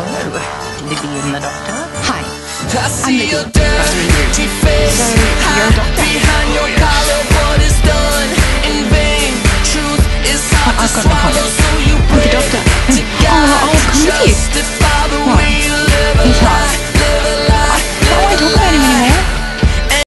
Hello, Libby and the doctor. Hi. I'm Libby. Your dirty face. So, you're a doctor? Behind your collar, what is done in vain. Truth is hard to swallow, so you pray to God. I'll come with you.